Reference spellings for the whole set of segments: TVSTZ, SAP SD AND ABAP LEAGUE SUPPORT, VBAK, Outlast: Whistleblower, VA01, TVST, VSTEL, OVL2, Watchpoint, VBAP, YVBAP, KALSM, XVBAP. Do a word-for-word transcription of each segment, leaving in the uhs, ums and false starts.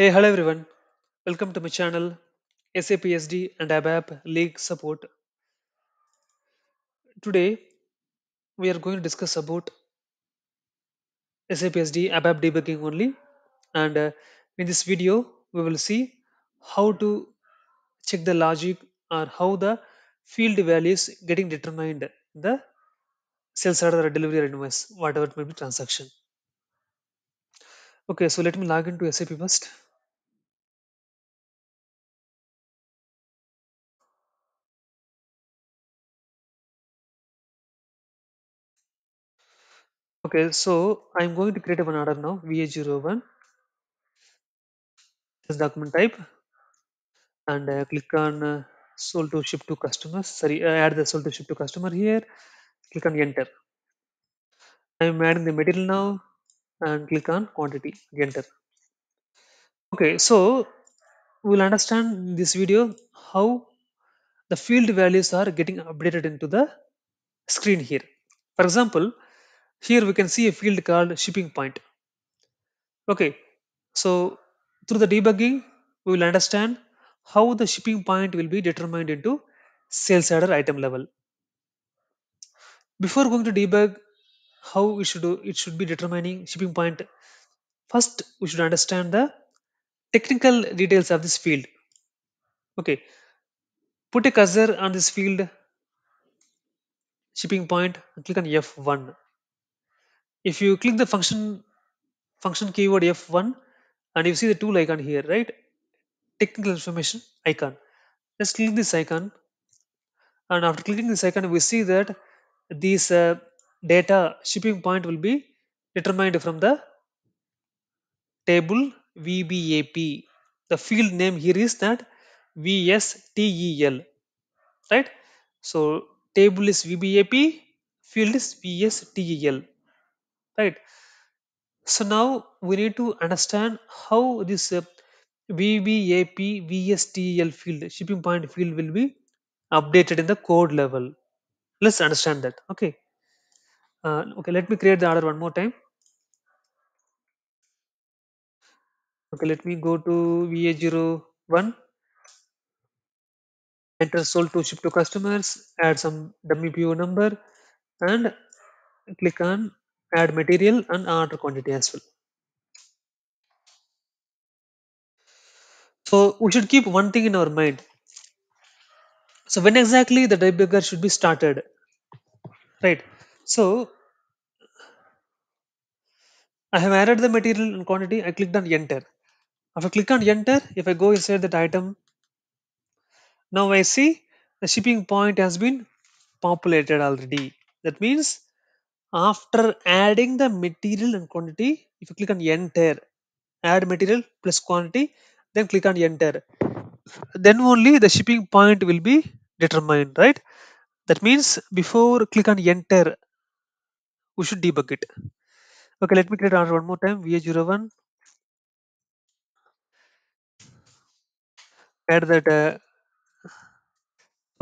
Hey, hello everyone. Welcome to my channel, S A P S D and ABAP League Support. Today, we are going to discuss about S A P S D ABAP debugging only. And uh, in this video, we will see how to check the logic or how the field values getting determined in the sales order or delivery or invoice, whatever it may be transaction. Okay, so let me log into S A P first. Okay, so I'm going to create one order now, V A zero one. This document type, and uh, click on uh, sold to ship to customers. Sorry, uh, add the sold to ship to customer here. Click on enter. I'm adding the material now. And click on quantity, enter. Okay, so we'll understand in this video how the field values are getting updated into the screen here. For example, here we can see a field called shipping point. Okay, so through the debugging, we will understand how the shipping point will be determined into sales order item level. Before going to debug, how we should do it should be determining shipping point, first we should understand the technical details of this field. Okay, put a cursor on this field shipping point and click on F one. If you click the function function keyword F one and you see the tool icon here, right, technical information icon, just click this icon, and after clicking this icon we see that these uh, data shipping point will be determined from the table V B A P. The field name here is that V S T E L, right? So table is V B A P, field is V S T E L, right? So now we need to understand how this uh, V B A P V S T E L field, shipping point field, will be updated in the code level. Let's understand that. Okay. Uh, okay, let me create the order one more time. Okay, let me go to V A zero one. Enter sold to ship to customers. Add some dummy P O number and click on add material and order quantity as well. So we should keep one thing in our mind. So when exactly the debugger should be started, right? So I have added the material and quantity. I clicked on enter. After click on enter, if I go inside that item, now I see the shipping point has been populated already. That means after adding the material and quantity, if you click on enter, add material plus quantity, then click on enter, then only the shipping point will be determined, right? That means before click on enter, we should debug it. Okay, let me create order one more time. V A zero one. Add that uh,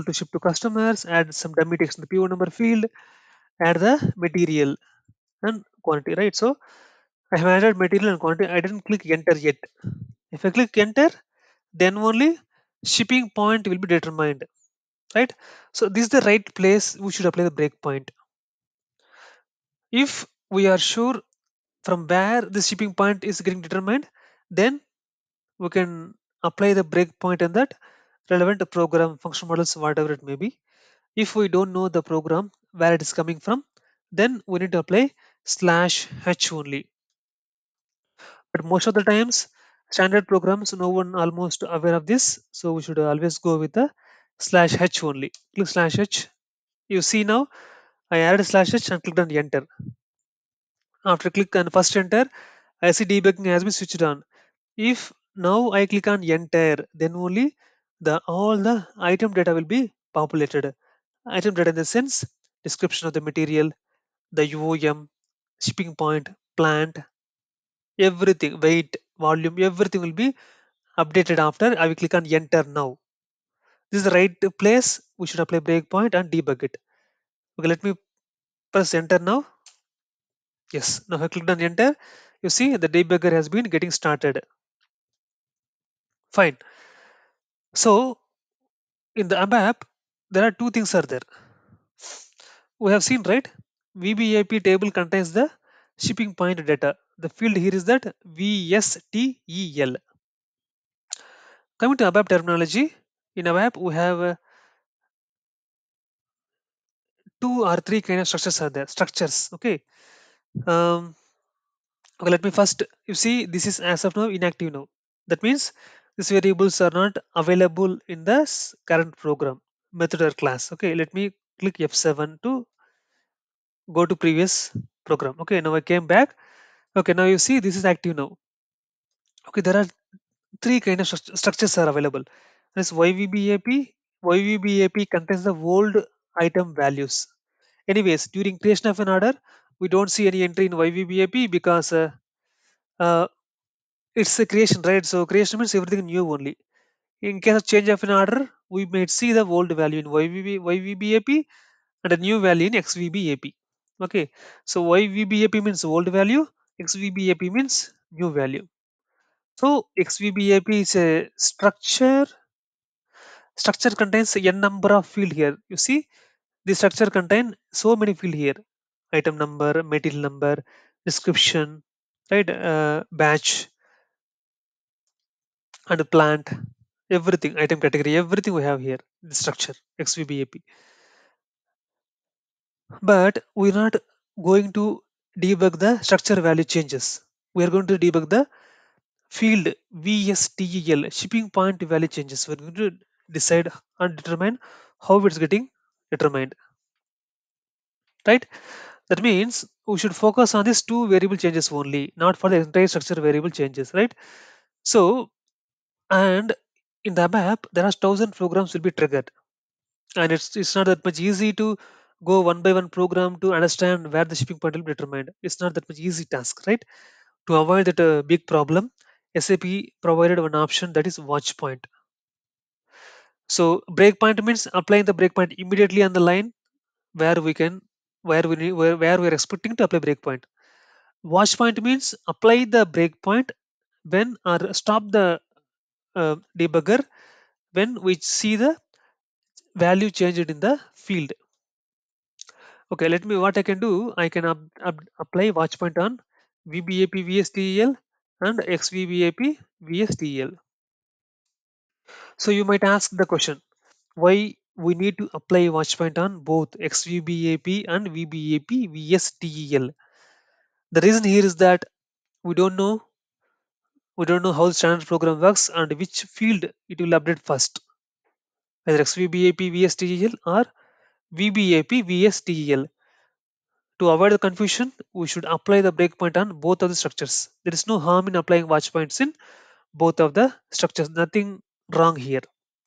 to ship to customers. Add some dummy text in the P O number field. Add the material and quantity. Right. So I have added material and quantity. I didn't click enter yet. If I click enter, then only shipping point will be determined. Right. So this is the right place we should apply the breakpoint. If we are sure from where the shipping point is getting determined, then we can apply the breakpoint in that relevant program, function models, whatever it may be. If we don't know the program where it is coming from, then we need to apply slash h only. But most of the times, standard programs, no one almost aware of this, so we should always go with the slash h only. Click slash h. You see now I added slash h and clicked on enter. After click on first enter, I see debugging has been switched on. If now I click on enter, then only the all the item data will be populated. Item data in the sense description of the material, the U O M, shipping point, plant, everything, weight, volume, everything will be updated after I will click on enter now. This is the right place we should apply breakpoint and debug it. Okay, let me press enter now. Yes, now I clicked on enter. You see the debugger has been getting started. Fine. So in the ABAP, there are two things are there. We have seen, right? V B A P table contains the shipping point data. The field here is that V S T E L. Coming to ABAP terminology, in ABAP we have uh, two or three kind of structures are there. Structures, okay. Um, okay, let me first. You see, this is as of now inactive now. That means these variables are not available in this current program, method or class. Okay, let me click F seven to go to previous program. Okay, now I came back. Okay, now you see this is active now. Okay, there are three kind of stru structures are available. This Y V B A P, Y V B A P contains the old item values. Anyways, during creation of an order, we don't see any entry in Y V B A P because uh, uh, it's a creation, right? So creation means everything new only. In case of change of an order, we may see the old value in Y V B A P and a new value in X V B A P. Okay, so Y V B A P means old value, X V B A P means new value. So X V B A P is a structure. Structure contains n number of field here. You see, the structure contains so many field here: item number, material number, description, right, uh, batch, and plant. Everything, item category, everything we have here. The structure X V B A P. But we're not going to debug the structure value changes. We are going to debug the field V S T E L, shipping point value changes. We're going to decide and determine how it's getting determined, right? That means we should focus on these two variable changes only, not for the entire structure variable changes, right? So, and in the map, there are thousand programs will be triggered, and it's it's not that much easy to go one by one program to understand where the shipping point will be determined. It's not that much easy task, right? To avoid that uh, big problem, S A P provided one option, that is watch point. So breakpoint means applying the breakpoint immediately on the line where we can, where we need, where, where we are expecting to apply breakpoint. Watch point means apply the breakpoint when or stop the uh, debugger when we see the value changed in the field. Okay, let me what I can do. I can up, up, apply watch point on V B A P V S T E L and X V B A P V S T E L. So you might ask the question, why we need to apply watch point on both X V B A P and V B A P V S T E L? The reason here is that we don't know we don't know how the standard program works and which field it will update first, either X V B A P V S T E L or V B A P V S T E L. To avoid the confusion, we should apply the breakpoint on both of the structures. There is no harm in applying watch points in both of the structures. Nothing wrong here.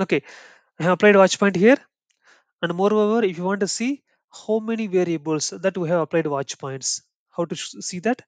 Okay, I have applied watch point here, and moreover, if you want to see how many variables that we have applied watch points, how to see that?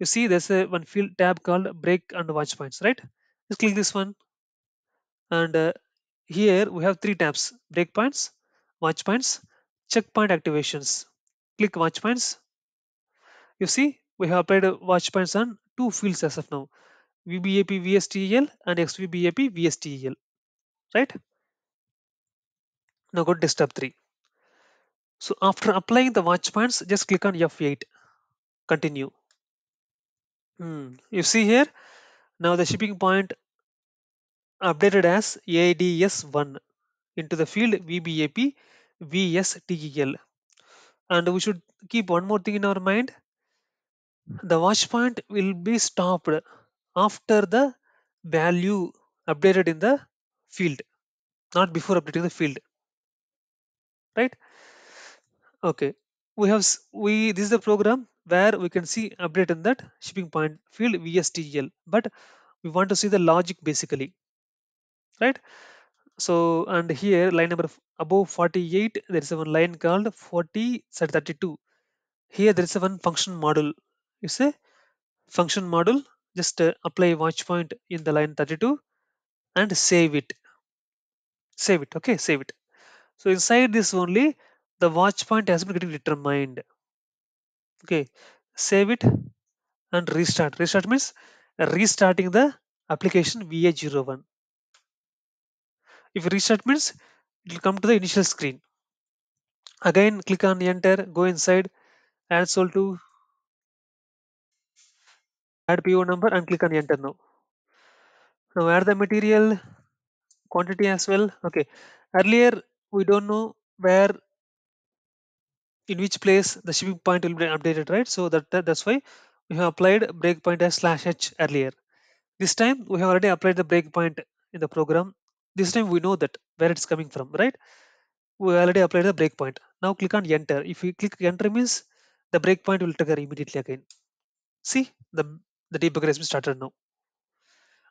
You see, there's a one field tab called break and watch points, right? Just click this one, and uh, here we have three tabs: breakpoints, watch points, checkpoint activations. Click watch points. You see, we have applied watch points on two fields as of now: V B A P V S T E L and X V B A P V S T E L, right? Now go to step three. So after applying the watch points, just click on F eight, continue. Hmm. You see here, now the shipping point updated as A D S one into the field V B A P V S T E L. And we should keep one more thing in our mind. The watch point will be stopped after the value updated in the field, not before updating the field, right? Okay, we have we this is the program where we can see update in that shipping point field V S T E L, but we want to see the logic basically, right? So, and here line number above forty-eight, there is a one line called forty set thirty-two. Here there is a one function model. You say function model. Just uh, apply watch point in the line thirty-two and save it. Save it, okay, save it. So inside this only, the watch point has been getting determined. Okay, save it and restart. Restart means restarting the application V A zero one. If restart means it will come to the initial screen. Again click on enter, go inside add sol to add P O number and click on enter. Now now add the material quantity as well. Okay, earlier we don't know where in which place the shipping point will be updated, right? So that, that that's why we have applied breakpoint as slash h earlier. This time we have already applied the breakpoint in the program. This time we know that where it's coming from, right? We already applied the breakpoint. Now click on enter. If we click enter means the breakpoint will trigger immediately again. See, the the debugger has been started now.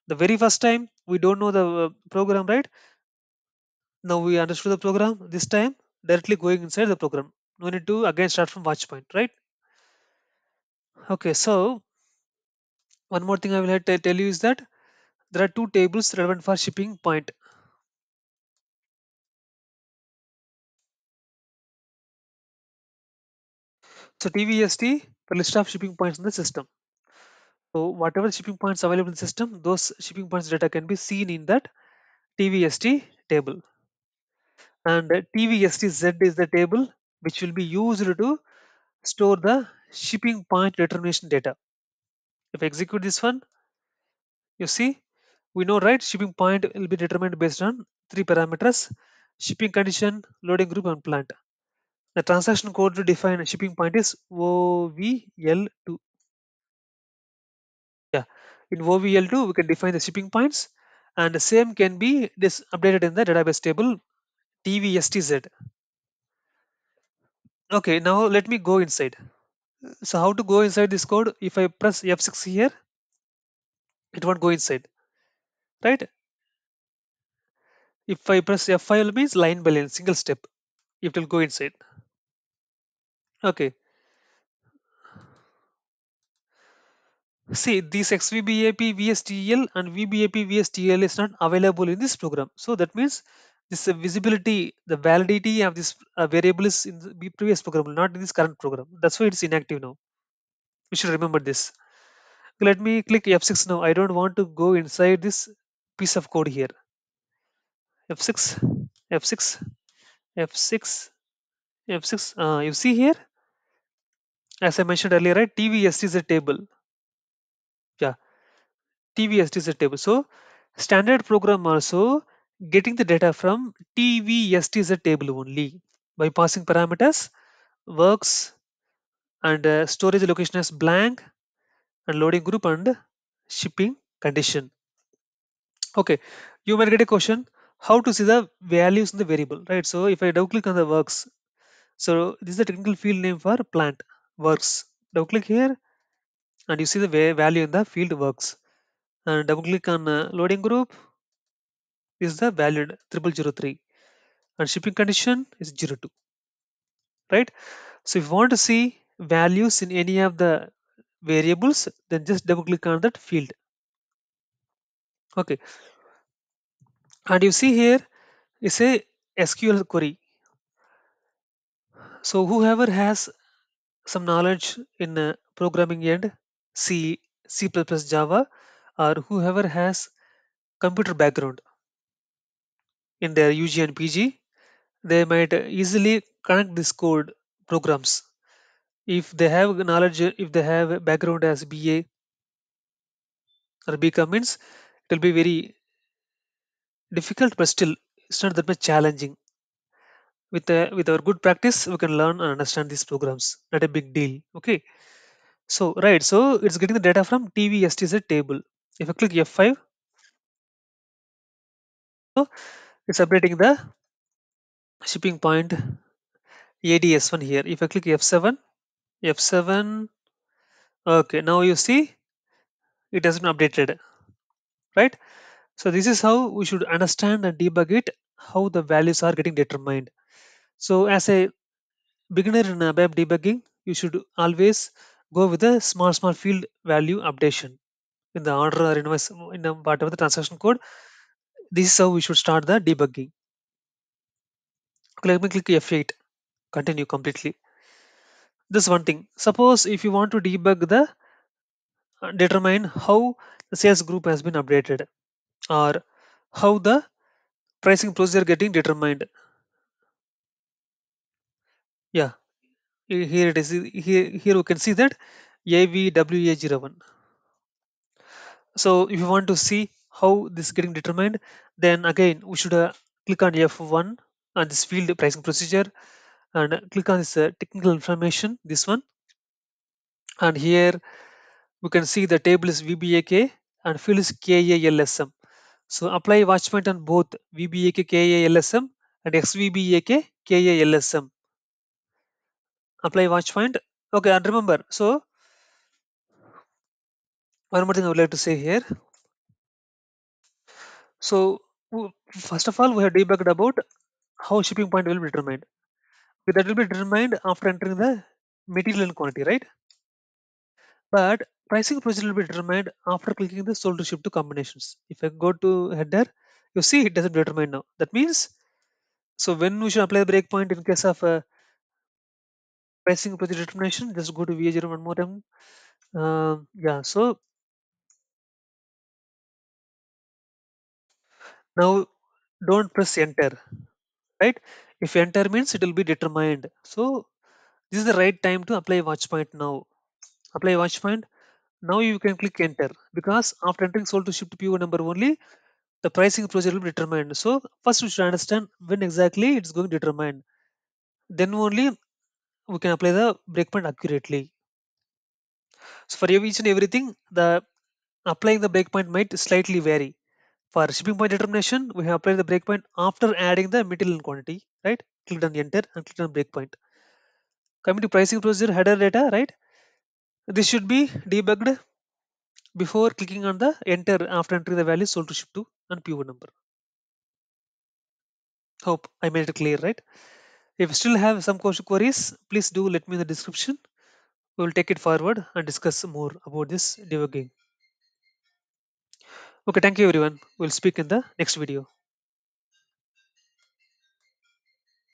The very first time we don't know the uh, program, right? Now we understood the program. This time directly going inside the program. We need to again start from watch point, right? Okay, so one more thing I will tell you is that there are two tables relevant for shipping point. So T V S T, the list of shipping points in the system. So whatever shipping points available in the system, those shipping points data can be seen in that T V S T table. And T V S T Z is the table which will be used to store the shipping point determination data. If I execute this one, you see, we know, right, shipping point will be determined based on three parameters: shipping condition, loading group, and plant. The transaction code to define a shipping point is O V L two. Yeah, in O V L two we can define the shipping points, and the same can be this updated in the database table T V S T Z. Okay, now let me go inside. So how to go inside this code? If I press F six here, it won't go inside, right? If I press F five means line by line, single step, it will go inside. Okay. See, this X V B A P, V S T E L and V B A P, V S T E L is not available in this program. So that means this visibility, the validity of this uh, variable is in the previous program, not in this current program. That's why it's inactive now. We should remember this. Let me click F six now. I don't want to go inside this piece of code here. F six, F six, F six, F six. Uh, you see here, as I mentioned earlier, right? T V S T is a table. Yeah, T V S T is a table. So standard program also getting the data from T V S T Z table only by passing parameters, works, and uh, storage location as blank, and loading group and shipping condition. Okay, you might get a question, how to see the values in the variable, right? So if I double click on the works, so this is the technical field name for plant, works. Double click here and you see the value in the field works, and double click on uh, loading group is the value triple zero three, and shipping condition is zero two, right? So if you want to see values in any of the variables, then just double click on that field. Okay, and you see here is a S Q L query. So whoever has some knowledge in uh, programming and C, C plus plus, Java, or whoever has computer background in their U G and P G, they might easily connect this code programs. If they have knowledge, if they have background as B A or B Com means, it will be very difficult, but still it's not that much challenging. With uh, with our good practice, we can learn and understand these programs. Not a big deal. Okay. So right, so it's getting the data from T V S T Z table. If I click F five, so it's updating the shipping point A D S one here. If I click F seven, F seven, okay, now you see it has been updated, right? So this is how we should understand and debug it, how the values are getting determined. So as a beginner in ABAP debugging, you should always go with a small, small field value updation in the order or invoice, in whatever the transaction code. This is how we should start the debugging. Let me click F eight, continue completely. This one thing, suppose if you want to debug the uh, determine how the sales group has been updated, or how the pricing procedure getting determined. Yeah, here it is. Here, here we can see that Y V W A zero one. So if you want to see how this is getting determined, then again we should uh, click on F one on this field pricing procedure and click on this uh, technical information, this one. And here we can see the table is V B A K and field is K A L S M. So apply watch point on both V B A K K A L S M and X V B A K K A L S M. Apply watch point. Okay, and remember, so one more thing I would like to say here. So first of all, we have debugged about how shipping point will be determined. Okay, that will be determined after entering the material and quantity, right? But pricing procedure will be determined after clicking the sold to ship to combinations. If I go to header, you see it doesn't determine now. That means, so when we should apply the breakpoint in case of a pricing procedure determination, just go to V A zero one more time. Uh, yeah, so now don't press enter, right? If enter means it will be determined. So this is the right time to apply watch point now. Apply watch point. Now you can click enter, because after entering sold to ship to P O number only, the pricing procedure will be determined. So first we should understand when exactly it's going to determine. Then only we can apply the breakpoint accurately. So for each and everything, the applying the breakpoint might slightly vary. For shipping point determination, we have applied the breakpoint after adding the material and quantity, right? Click on enter and click on breakpoint. Coming to pricing procedure header data, right? This should be debugged before clicking on the enter after entering the value sold to ship to and P O number. Hope I made it clear, right? If you still have some queries, please do let me in the description. We will take it forward and discuss more about this debugging. Okay, thank you everyone. We'll speak in the next video.